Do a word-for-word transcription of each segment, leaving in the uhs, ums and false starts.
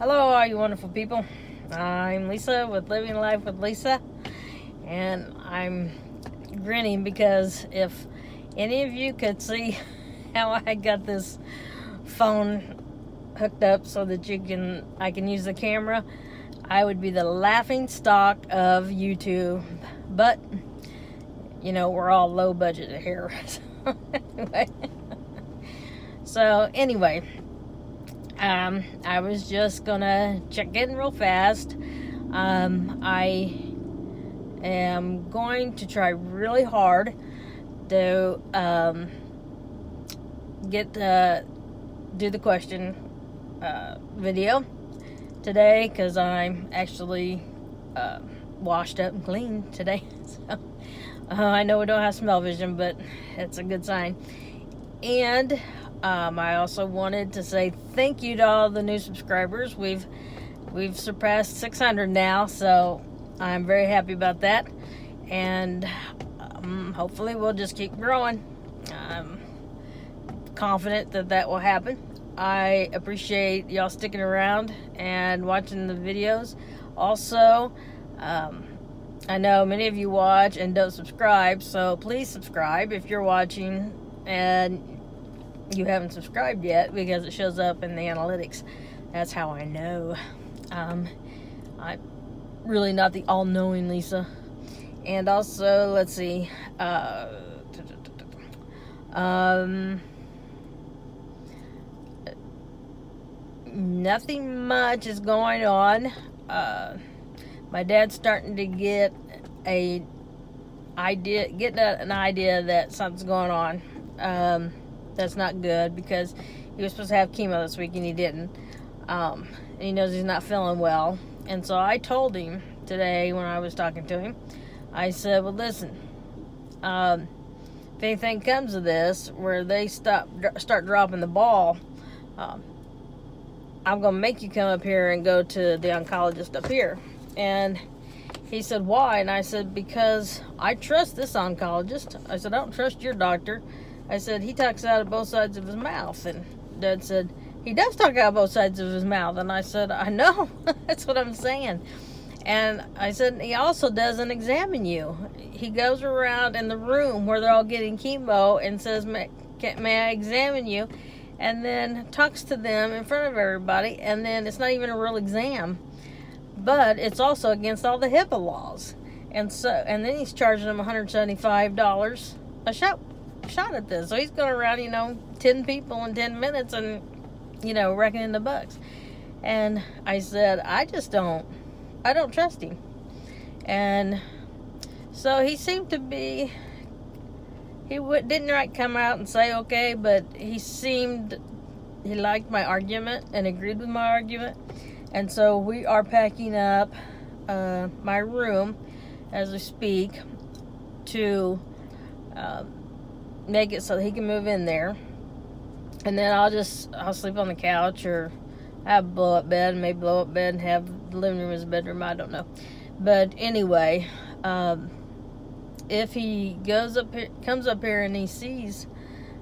Hello, all you wonderful people. I'm Lisa with Living Life with Lisa, and I'm grinning because if any of you could see how I got this phone hooked up so that you can, I can use the camera, I would be the laughing stock of YouTube. But you know, we're all low budget here. So anyway, so anyway. Um, I was just gonna check in real fast. Um, I am going to try really hard to um, get to do the question uh, video today, because I'm actually uh, washed up and clean today. So, uh, I know we don't have smell vision, but it's a good sign. And Um, I also wanted to say thank you to all the new subscribers. We've we've surpassed six hundred now, so I'm very happy about that. And um, hopefully we'll just keep growing. I'm confident that that will happen. I appreciate y'all sticking around and watching the videos. Also, um, I know many of you watch and don't subscribe, so please subscribe if you're watching and you haven't subscribed yet, because it shows up in the analytics. That's how I know. Um, I'm really not the all-knowing Lisa. And also, let's see. Uh, um, nothing much is going on. Uh, my dad's starting to get a idea, getting an idea that something's going on. Um, That's not good, because he was supposed to have chemo this week and he didn't. Um, and he knows he's not feeling well. And so I told him today when I was talking to him, I said, well, listen, um, if anything comes of this where they stop, start dropping the ball, um, I'm going to make you come up here and go to the oncologist up here. And he said, why? And I said, because I trust this oncologist. I said, I don't trust your doctor. I said, he talks out of both sides of his mouth. And Dad said, he does talk out of both sides of his mouth. And I said, I know. That's what I'm saying. And I said, he also doesn't examine you. He goes around in the room where they're all getting chemo and says, may, can, may I examine you? And then talks to them in front of everybody. And then it's not even a real exam. But it's also against all the HIPAA laws. And so, and then he's charging them one hundred seventy-five dollars a shot. shot at this. So he's going around, you know, ten people in ten minutes and, you know, reckoning the bucks. And I said, I just don't, I don't trust him. And so he seemed to be, he w didn't right come out and say, okay, but he seemed, he liked my argument and agreed with my argument. And so we are packing up uh, my room as we speak to, uh, make it so that he can move in there, and then I'll just I'll sleep on the couch, or I have a blow up bed, maybe blow up bed and have the living room as a bedroom, I don't know. But anyway, um, if he goes up here, comes up here and he sees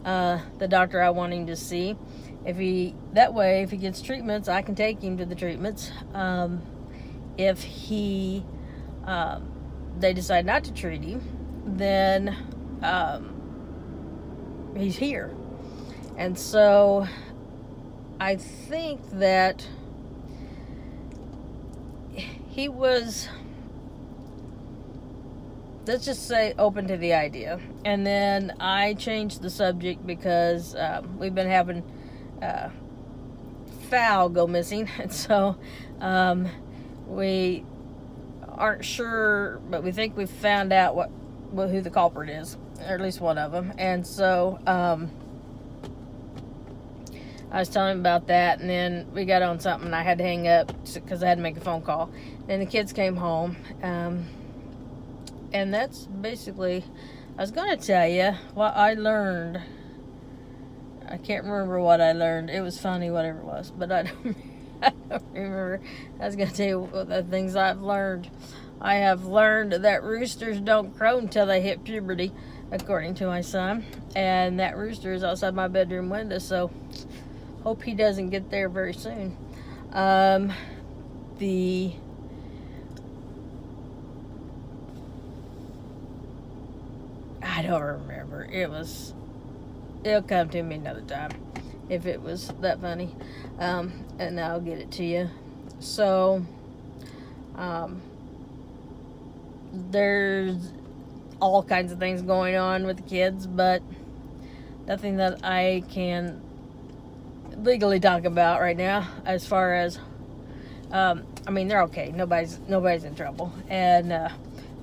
uh, the doctor I want him to see, if he that way if he gets treatments, I can take him to the treatments. Um, if he um, they decide not to treat him, then um, he's here. And so I think that he was, let's just say, open to the idea. And then I changed the subject because um, we've been having uh, fowl go missing, and so um, we aren't sure, but we think we've found out what, what who the culprit is, or at least one of them. And so um, I was telling him about that, and then we got on something and I had to hang up because I had to make a phone call. Then the kids came home, um, and that's basically, I was going to tell you what I learned. I can't remember what I learned. It was funny, whatever it was, but I don't, I don't remember. I was going to tell you what the things I've learned. I have learned that roosters don't crow until they hit puberty, according to my son. And that rooster is outside my bedroom window, so hope he doesn't get there very soon. Um, the I don't remember. It was. It'll come to me another time if it was that funny, um, and I'll get it to you. So, um, there's all kinds of things going on with the kids, but nothing that I can legally talk about right now. As far as, um, I mean, they're okay. Nobody's nobody's in trouble, and uh,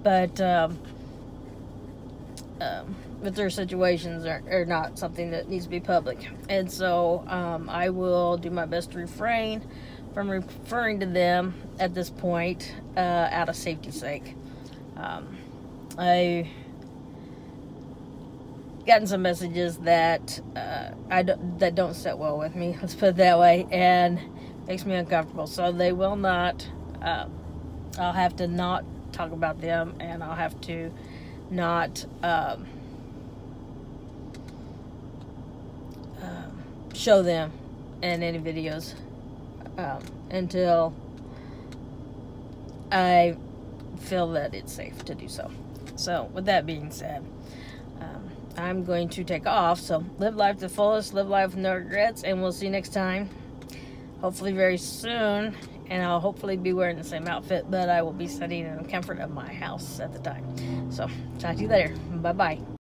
but. Um, Um, but their situations are, are not something that needs to be public, and so um, I will do my best to refrain from referring to them at this point, uh, out of safety's sake. Um, I've gotten some messages that uh, I don't, that don't sit well with me. Let's put it that way, and makes me uncomfortable. So they will not. Uh, I'll have to not talk about them, and I'll have to. Not um, uh, show them in any videos um, until I feel that it's safe to do so. So with that being said, um, I'm going to take off. So live life to the fullest, live life with no regrets, and we'll see you next time. Hopefully very soon. And I'll hopefully be wearing the same outfit, but I will be sitting in the comfort of my house at the time. So, talk to you later. Bye-bye.